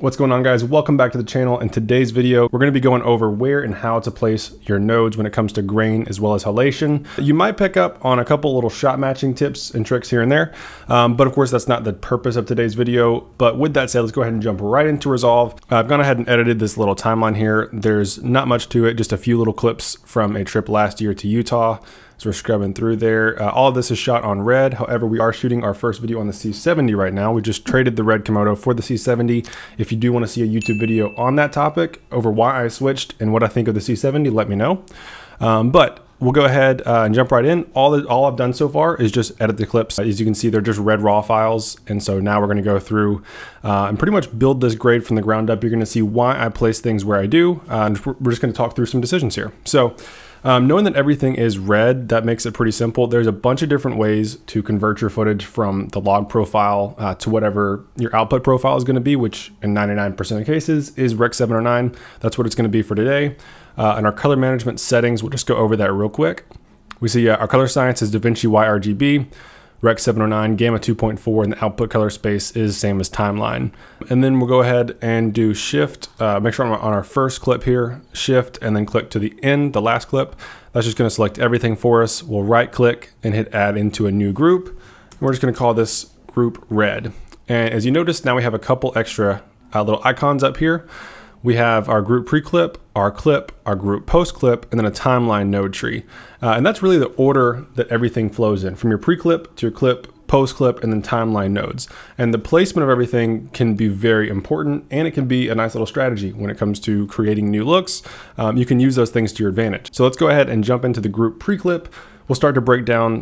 What's going on, guys? Welcome back to the channel. In today's video, we're going to be going over where and how to place your nodes when it comes to grain as well as halation. You might pick up on a couple little shot matching tips and tricks here and there, but of course that's not the purpose of today's video. But with that said, let's go ahead and jump right into Resolve. I've gone ahead and edited this little timeline here. There's not much to it, just a few little clips from a trip last year to Utah. So we're scrubbing through there. All of this is shot on Red. However, we are shooting our first video on the C70 right now. We just traded the Red Komodo for the C70. If you do want to see a YouTube video on that topic over why I switched and what I think of the C70, let me know. But we'll go ahead and jump right in. All I've done so far is just edit the clips. As you can see, they're just Red raw files. And so now we're gonna go through and pretty much build this grade from the ground up. You're gonna see why I place things where I do. And we're just gonna talk through some decisions here. So. Knowing that everything is Red, that makes it pretty simple. There's a bunch of different ways to convert your footage from the log profile to whatever your output profile is going to be, which in 99% of cases is Rec. 709. That's what it's going to be for today. And our color management settings, we'll just go over that real quick. We see our color science is DaVinci YRGB, Rec. 709, Gamma 2.4, and the output color space is same as timeline. And then we'll go ahead and do Shift, make sure I'm on our first clip here, Shift, and then click to the end, the last clip. That's just gonna select everything for us. We'll right click and hit add into a new group. And we're just gonna call this group Red. And as you notice, now we have a couple extra little icons up here. We have our group pre-clip, our clip, our group post-clip, and then a timeline node tree. And that's really the order that everything flows in, from your pre-clip to your clip, post-clip, and then timeline nodes. And the placement of everything can be very important, and it can be a nice little strategy when it comes to creating new looks. You can use those things to your advantage. So let's go ahead and jump into the group pre-clip. We'll start to break down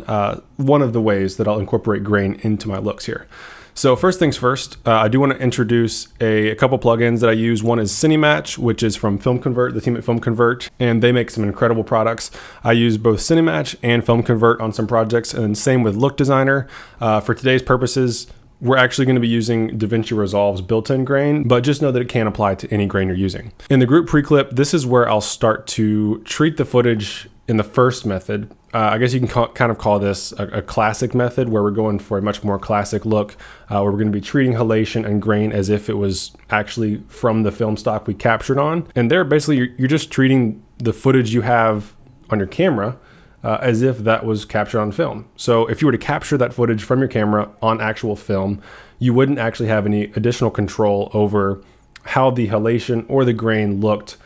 one of the ways that I'll incorporate grain into my looks here. So first things first, I do want to introduce a couple plugins that I use. One is CineMatch, which is from FilmConvert, the team at FilmConvert, and they make some incredible products. I use both CineMatch and FilmConvert on some projects, and same with Look Designer. For today's purposes, we're actually going to be using DaVinci Resolve's built-in grain, but just know that it can apply to any grain you're using. In the group pre-clip, this is where I'll start to treat the footage in the first method. I guess you can kind of call this a classic method, where we're going for a much more classic look, where we're going to be treating halation and grain as if it was actually from the film stock we captured on. And there, basically, you're just treating the footage you have on your camera as if that was captured on film. So if you were to capture that footage from your camera on actual film, you wouldn't actually have any additional control over how the halation or the grain looked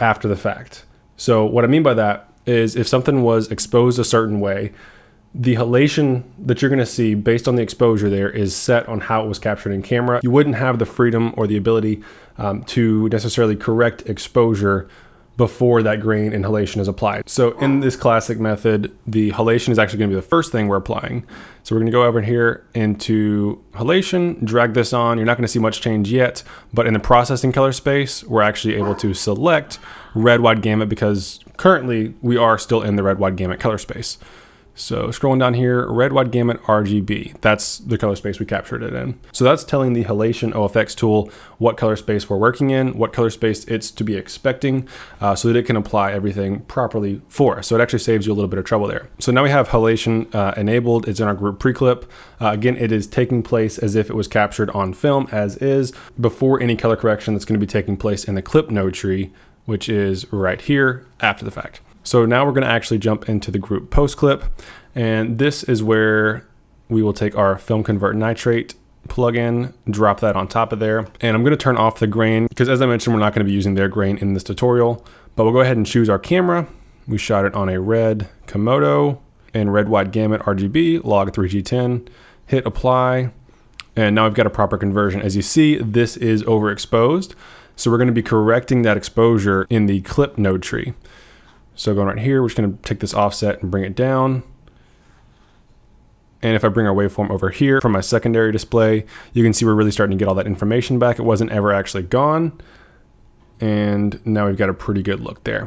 after the fact. So what I mean by that is, if something was exposed a certain way, the halation that you're gonna see based on the exposure there is set on how it was captured in camera. You wouldn't have the freedom or the ability to necessarily correct exposure before that grain and halation is applied. So in this classic method, the halation is actually gonna be the first thing we're applying. So we're gonna go over here into halation, drag this on. You're not gonna see much change yet, but in the processing color space, we're actually able to select Red Wide Gamut, because currently we are still in the Red Wide Gamut color space. So scrolling down here, Red Wide Gamut RGB, that's the color space we captured it in. So that's telling the halation OFX tool what color space we're working in, what color space it's to be expecting, so that it can apply everything properly for us. So it actually saves you a little bit of trouble there. So now we have halation enabled. It's in our group pre-clip. Again, it is taking place as if it was captured on film as is, before any color correction that's gonna be taking place in the clip node tree, which is right here after the fact. So now we're gonna actually jump into the group post clip. And this is where we will take our FilmConvert Nitrate plugin, drop that on top of there. And I'm gonna turn off the grain, because as I mentioned, we're not gonna be using their grain in this tutorial, but we'll go ahead and choose our camera. We shot it on a Red Komodo and Red Wide Gamut RGB, log 3G10, hit apply. And now I've got a proper conversion. As you see, this is overexposed. So we're gonna be correcting that exposure in the clip node tree. So going right here, we're just gonna take this offset and bring it down. And if I bring our waveform over here from my secondary display, you can see we're really starting to get all that information back. It wasn't ever actually gone. And now we've got a pretty good look there.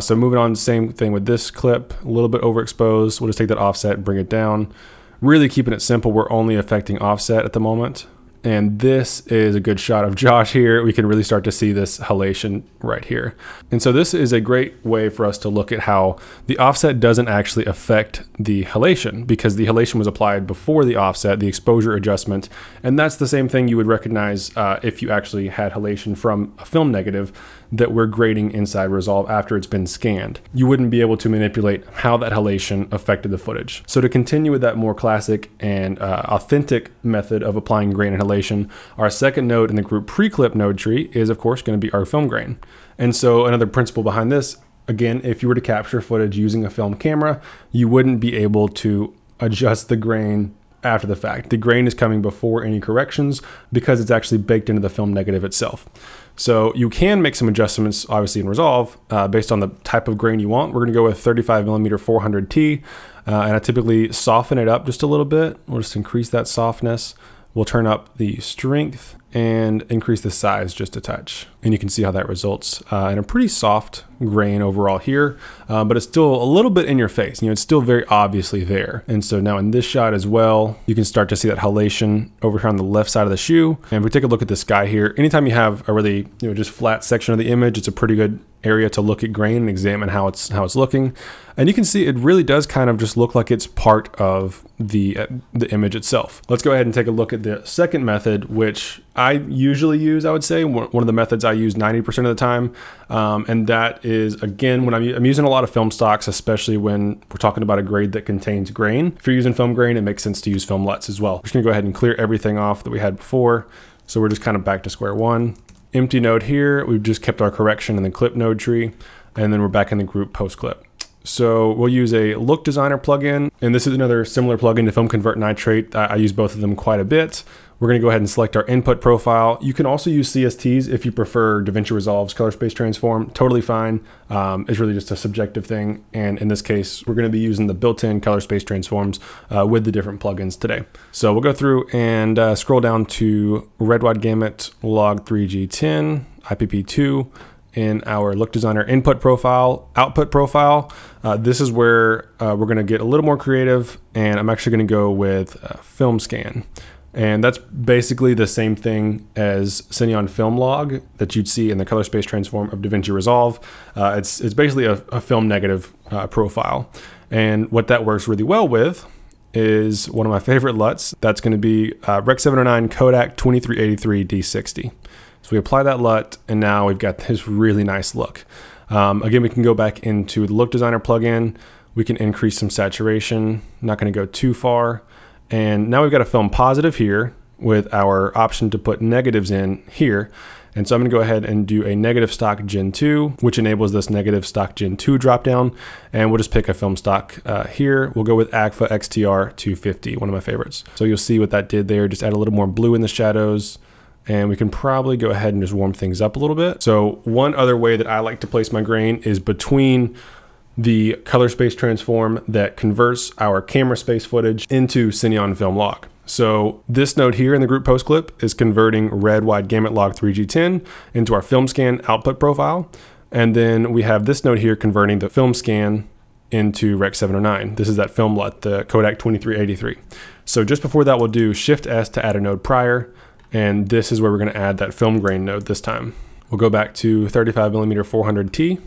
So moving on, same thing with this clip, a little bit overexposed. We'll just take that offset and bring it down. Really keeping it simple. We're only affecting offset at the moment. And this is a good shot of Josh here. We can really start to see this halation right here. And so this is a great way for us to look at how the offset doesn't actually affect the halation, because the halation was applied before the offset, the exposure adjustment. And that's the same thing you would recognize if you actually had halation from a film negative that we're grading inside Resolve after it's been scanned. You wouldn't be able to manipulate how that halation affected the footage. So to continue with that more classic and authentic method of applying grain and halation, our second node in the group pre-clip node tree is of course going to be our film grain. And so another principle behind this, again, if you were to capture footage using a film camera, you wouldn't be able to adjust the grain after the fact. The grain is coming before any corrections because it's actually baked into the film negative itself. So you can make some adjustments obviously in Resolve based on the type of grain you want. We're gonna go with 35mm 400T, and I typically soften it up just a little bit. We'll just increase that softness. We'll turn up the strength and increase the size just a touch. And you can see how that results in a pretty soft grain overall here, but it's still a little bit in your face. You know, it's still very obviously there. And so now in this shot as well, you can start to see that halation over here on the left side of the shoe. And if we take a look at this guy here, anytime you have a really, you know, just flat section of the image, it's a pretty good area to look at grain and examine how it's looking. And you can see it really does kind of just look like it's part of the image itself. Let's go ahead and take a look at the second method, which I usually use, I would say, one of the methods I use 90% of the time. And that is, again, when I'm using a lot of film stocks, especially when we're talking about a grade that contains grain. If you're using film grain, it makes sense to use film LUTs as well. We're just gonna go ahead and clear everything off that we had before. So we're just kind of back to square one. Empty node here, we've just kept our correction in the clip node tree, and then we're back in the group post clip. So we'll use a Look Designer plugin, and this is another similar plugin to FilmConvert Nitrate. I use both of them quite a bit. We're gonna go ahead and select our input profile. You can also use CSTs if you prefer DaVinci Resolve's Color Space Transform, totally fine. It's really just a subjective thing. And in this case, we're gonna be using the built-in Color Space Transforms with the different plugins today. So we'll go through and scroll down to Red Wide Gamut Log 3G10, IPP2, in our Look Designer input profile, output profile. This is where we're gonna get a little more creative, and I'm actually gonna go with film scan. And that's basically the same thing as Cineon Film Log that you'd see in the Color Space Transform of DaVinci Resolve. It's basically a film negative profile. And what that works really well with is one of my favorite LUTs. That's gonna be Rec. 709 Kodak 2383D60. So we apply that LUT, and now we've got this really nice look. Again, we can go back into the Look Designer plugin. We can increase some saturation, not gonna go too far. And now we've got a film positive here with our option to put negatives in here. And so I'm gonna go ahead and do a negative stock Gen 2, which enables this negative stock Gen 2 dropdown. And we'll just pick a film stock here. We'll go with Agfa XTR 250, one of my favorites. So you'll see what that did there. Just add a little more blue in the shadows. And we can probably go ahead and just warm things up a little bit. So one other way that I like to place my grain is between the Color Space Transform that converts our camera space footage into Cineon Film Log. So this node here in the group post clip is converting Red Wide Gamut Log 3G10 into our film scan output profile. And then we have this node here converting the film scan into Rec. 709. This is that film LUT, the Kodak 2383. So just before that, we'll do Shift S to add a node prior. And this is where we're gonna add that film grain node this time. We'll go back to 35mm 400T,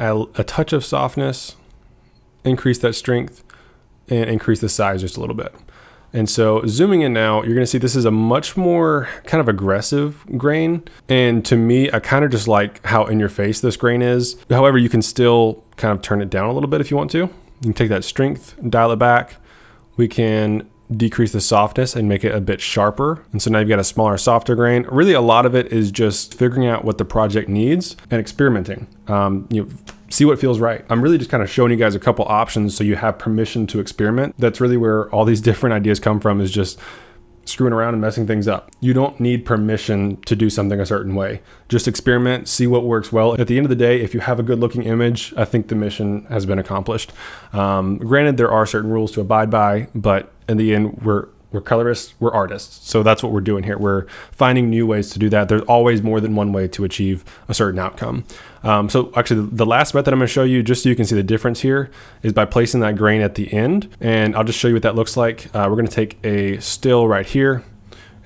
add a touch of softness, increase that strength, and increase the size just a little bit. And so zooming in now, you're gonna see this is a much more kind of aggressive grain. And to me, I kind of just like how in your face this grain is. However, you can still kind of turn it down a little bit if you want to. You can take that strength, dial it back. We can decrease the softness and make it a bit sharper. And so now you've got a smaller, softer grain. Really, a lot of it is just figuring out what the project needs and experimenting. You know, see what feels right. I'm really just kind of showing you guys a couple options so you have permission to experiment. That's really where all these different ideas come from, is just screwing around and messing things up. You don't need permission to do something a certain way. Just experiment, see what works well. At the end of the day, if you have a good looking image, I think the mission has been accomplished. Granted, there are certain rules to abide by, but in the end, we're colorists, we're artists. So that's what we're doing here. We're finding new ways to do that. There's always more than one way to achieve a certain outcome. So actually the last method I'm gonna show you, just so you can see the difference here, is by placing that grain at the end. And I'll just show you what that looks like. We're gonna take a still right here.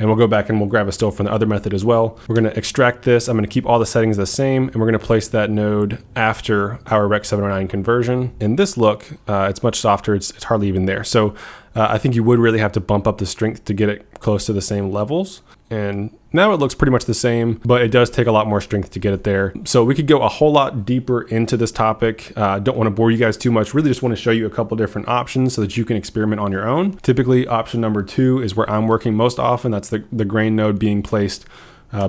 and we'll go back and we'll grab a still from the other method as well. We're gonna extract this. I'm gonna keep all the settings the same, and we're gonna place that node after our Rec. 709 conversion. In this look, it's much softer, it's hardly even there. So I think you would really have to bump up the strength to get it close to the same levels. And now it looks pretty much the same, but it does take a lot more strength to get it there. So we could go a whole lot deeper into this topic. Don't want to bore you guys too much. Really just want to show you a couple different options so that you can experiment on your own. Typically option number two is where I'm working most often. That's the grain node being placed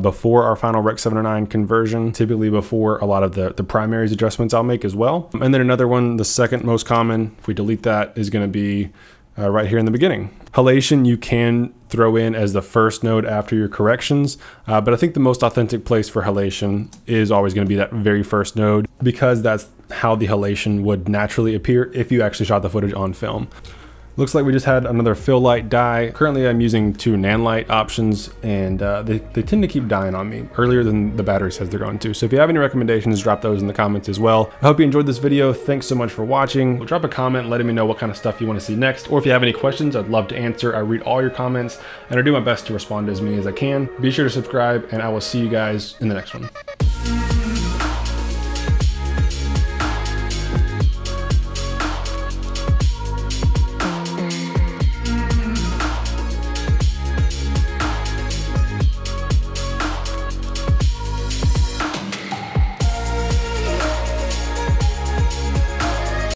before our final Rec. 709 conversion, typically before a lot of the primaries adjustments I'll make as well. And then another one, the second most common, if we delete that, is gonna be right here in the beginning. Halation you can throw in as the first node after your corrections, but I think the most authentic place for halation is always gonna be that very first node, because that's how the halation would naturally appear if you actually shot the footage on film. Looks like we just had another fill light die. Currently I'm using two Nanlite options, and they tend to keep dying on me earlier than the battery says they're going to. So if you have any recommendations, drop those in the comments as well. I hope you enjoyed this video. Thanks so much for watching. Drop a comment letting me know what kind of stuff you want to see next, or if you have any questions, I'd love to answer. I read all your comments and I do my best to respond to as many as I can. Be sure to subscribe, and I will see you guys in the next one.